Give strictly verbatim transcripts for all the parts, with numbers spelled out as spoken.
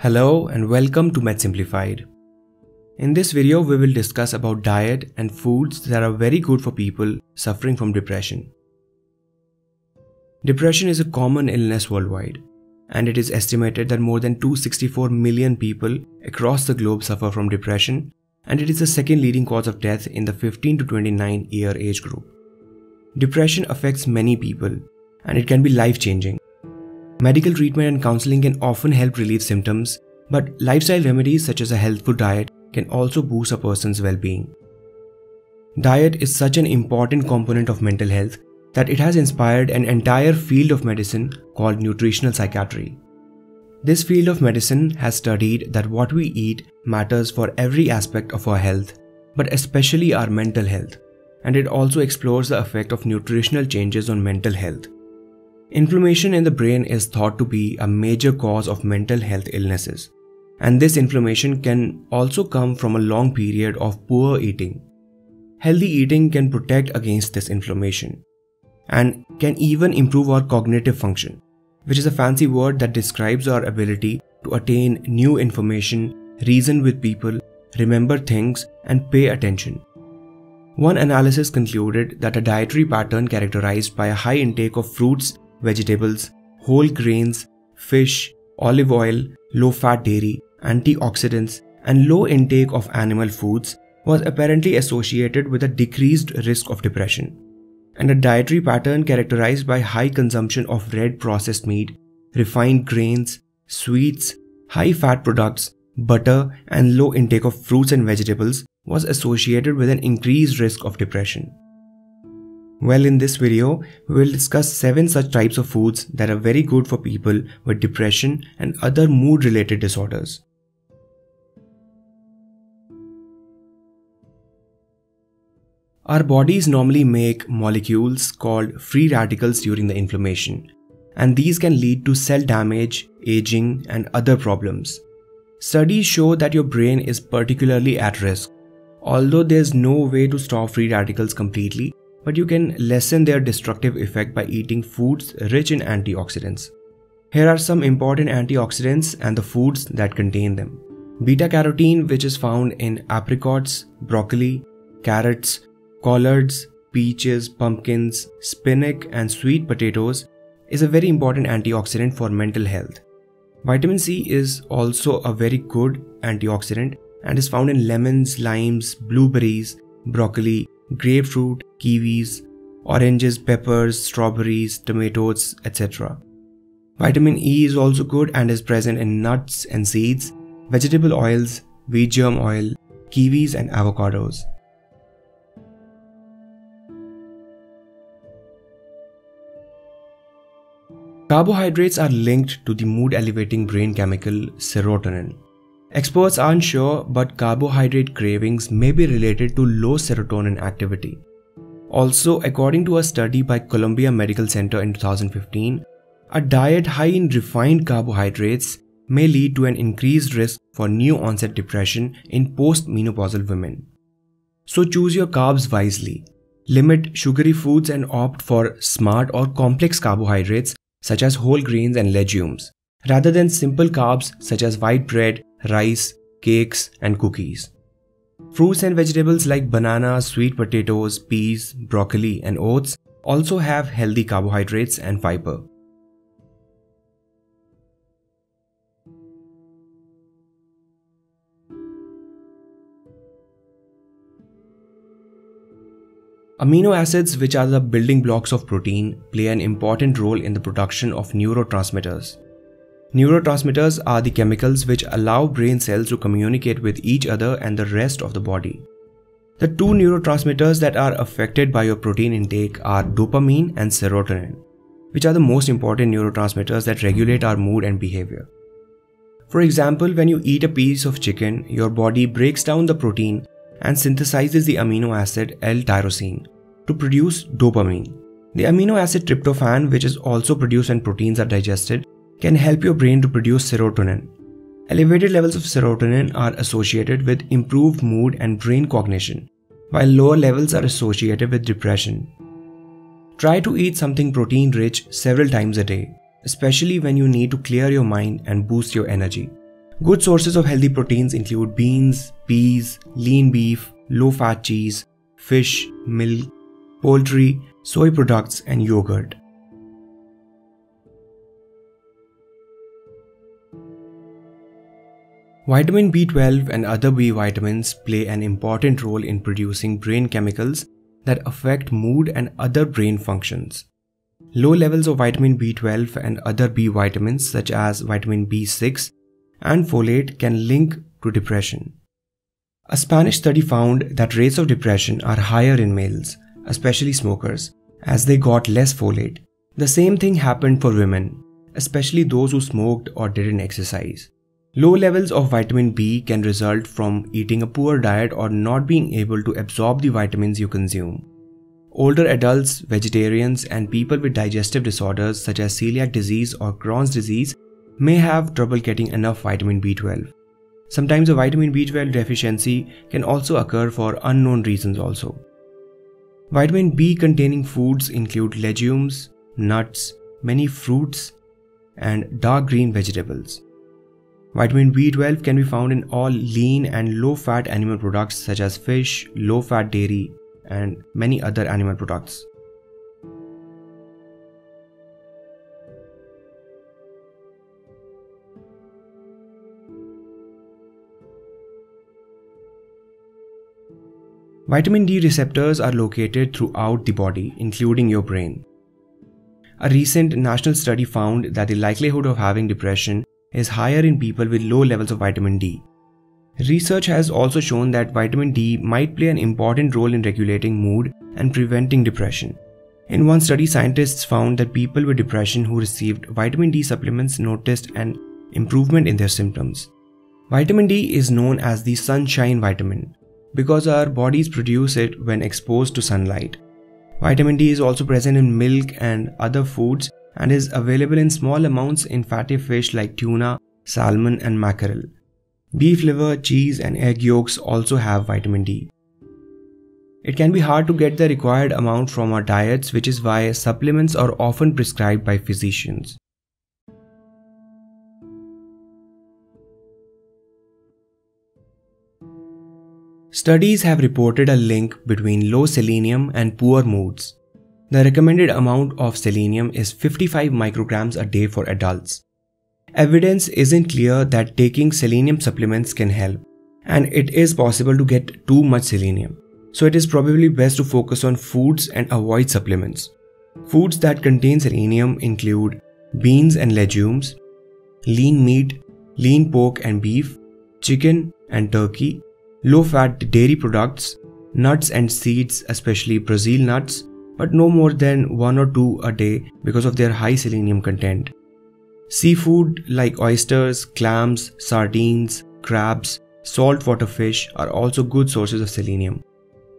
Hello and welcome to Med Simplified. In this video we will discuss about diet and foods that are very good for people suffering from depression. Depression is a common illness worldwide, and it is estimated that more than two hundred sixty-four million people across the globe suffer from depression, and it is the second leading cause of death in the fifteen to twenty-nine year age group. Depression affects many people and it can be life-changing. Medical treatment and counseling can often help relieve symptoms, but lifestyle remedies such as a healthful diet can also boost a person's well-being. Diet is such an important component of mental health that it has inspired an entire field of medicine called nutritional psychiatry. This field of medicine has studied that what we eat matters for every aspect of our health, but especially our mental health, and it also explores the effect of nutritional changes on mental health. Inflammation in the brain is thought to be a major cause of mental health illnesses, and this inflammation can also come from a long period of poor eating. Healthy eating can protect against this inflammation and can even improve our cognitive function, which is a fancy word that describes our ability to attain new information, reason with people, remember things, and pay attention. One analysis concluded that a dietary pattern characterized by a high intake of fruits, vegetables, whole grains, fish, olive oil, low-fat dairy, antioxidants, and low intake of animal foods was apparently associated with a decreased risk of depression. And a dietary pattern characterized by high consumption of red processed meat, refined grains, sweets, high-fat products, butter, and low intake of fruits and vegetables was associated with an increased risk of depression. Well, in this video, we will discuss seven such types of foods that are very good for people with depression and other mood-related disorders. Our bodies normally make molecules called free radicals during the inflammation, and these can lead to cell damage, aging, and other problems. Studies show that your brain is particularly at risk. Although there's no way to stop free radicals completely, but you can lessen their destructive effect by eating foods rich in antioxidants. Here are some important antioxidants and the foods that contain them. Beta-carotene, which is found in apricots, broccoli, carrots, collards, peaches, pumpkins, spinach, and sweet potatoes, is a very important antioxidant for mental health. Vitamin C is also a very good antioxidant and is found in lemons, limes, blueberries, broccoli, grapefruit, kiwis, oranges, peppers, strawberries, tomatoes, et cetera. Vitamin E is also good and is present in nuts and seeds, vegetable oils, wheat germ oil, kiwis, and avocados. Carbohydrates are linked to the mood-elevating brain chemical serotonin. Experts aren't sure, but carbohydrate cravings may be related to low serotonin activity. Also, according to a study by Columbia Medical Center in two thousand fifteen, a diet high in refined carbohydrates may lead to an increased risk for new-onset depression in post-menopausal women. So choose your carbs wisely. Limit sugary foods and opt for smart or complex carbohydrates such as whole grains and legumes, rather than simple carbs such as white bread, rice, cakes, and cookies. Fruits and vegetables like bananas, sweet potatoes, peas, broccoli, and oats also have healthy carbohydrates and fiber. Amino acids, which are the building blocks of protein, play an important role in the production of neurotransmitters. Neurotransmitters are the chemicals which allow brain cells to communicate with each other and the rest of the body. The two neurotransmitters that are affected by your protein intake are dopamine and serotonin, which are the most important neurotransmitters that regulate our mood and behavior. For example, when you eat a piece of chicken, your body breaks down the protein and synthesizes the amino acid L-tyrosine to produce dopamine. The amino acid tryptophan, which is also produced when proteins are digested, can help your brain to produce serotonin. Elevated levels of serotonin are associated with improved mood and brain cognition, while lower levels are associated with depression. Try to eat something protein-rich several times a day, especially when you need to clear your mind and boost your energy, Good sources of healthy proteins include beans, peas, lean beef, low-fat cheese, fish, milk, poultry, soy products, and yogurt. Vitamin B twelve and other B vitamins play an important role in producing brain chemicals that affect mood and other brain functions. Low levels of vitamin B twelve and other B vitamins such as vitamin B six and folate can link to depression. A Spanish study found that rates of depression are higher in males, especially smokers, as they got less folate. The same thing happened for women, especially those who smoked or didn't exercise. Low levels of vitamin B can result from eating a poor diet or not being able to absorb the vitamins you consume. Older adults, vegetarians, and people with digestive disorders such as celiac disease or Crohn's disease may have trouble getting enough vitamin B twelve. Sometimes a vitamin B twelve deficiency can also occur for unknown reasons also. Vitamin B containing foods include legumes, nuts, many fruits, and dark green vegetables. Vitamin B twelve can be found in all lean and low-fat animal products such as fish, low-fat dairy, and many other animal products. Vitamin D receptors are located throughout the body, including your brain. A recent national study found that the likelihood of having depression is higher in people with low levels of vitamin D. Research has also shown that vitamin D might play an important role in regulating mood and preventing depression. In one study, scientists found that people with depression who received vitamin D supplements noticed an improvement in their symptoms. Vitamin D is known as the sunshine vitamin because our bodies produce it when exposed to sunlight. Vitamin D is also present in milk and other foods and is available in small amounts in fatty fish like tuna, salmon, and mackerel. Beef liver, cheese, and egg yolks also have vitamin D. It can be hard to get the required amount from our diets, which is why supplements are often prescribed by physicians. Studies have reported a link between low selenium and poor moods. The recommended amount of selenium is fifty-five micrograms a day for adults. Evidence isn't clear that taking selenium supplements can help, and it is possible to get too much selenium. So it is probably best to focus on foods and avoid supplements. Foods that contain selenium include beans and legumes, lean meat, lean pork and beef, chicken and turkey, low-fat dairy products, nuts and seeds, especially Brazil nuts, but no more than one or two a day because of their high selenium content. Seafood like oysters, clams, sardines, crabs, saltwater fish are also good sources of selenium.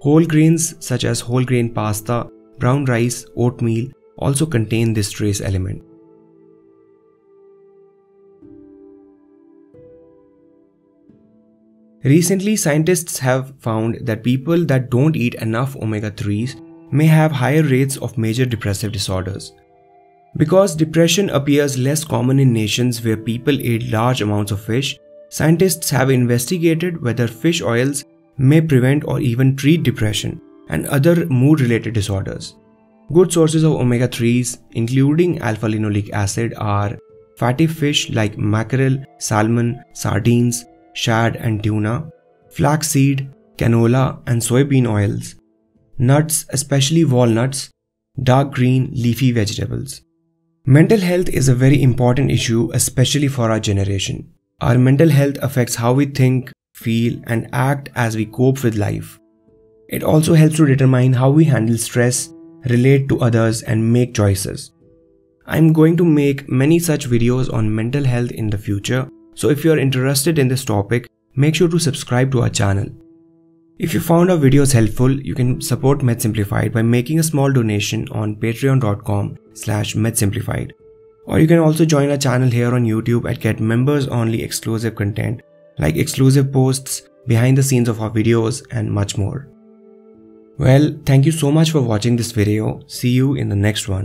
Whole grains such as whole grain pasta, brown rice, oatmeal also contain this trace element. Recently, scientists have found that people that don't eat enough omega threes may have higher rates of major depressive disorders. Because depression appears less common in nations where people eat large amounts of fish, scientists have investigated whether fish oils may prevent or even treat depression and other mood-related disorders. Good sources of omega threes, including alpha-linolenic acid, are fatty fish like mackerel, salmon, sardines, shad and tuna, flaxseed, canola and soybean oils, nuts, especially walnuts, dark green leafy vegetables. Mental health is a very important issue, especially for our generation. Our mental health affects how we think, feel, and act as we cope with life. It also helps to determine how we handle stress, relate to others, and make choices. I'm going to make many such videos on mental health in the future, so if you're interested in this topic, make sure to subscribe to our channel. If you found our videos helpful, you can support Med Simplified by making a small donation on patreon dot com slash med simplified. Or you can also join our channel here on YouTube and get members-only exclusive content like exclusive posts, behind the scenes of our videos, and much more. Well, thank you so much for watching this video. See you in the next one.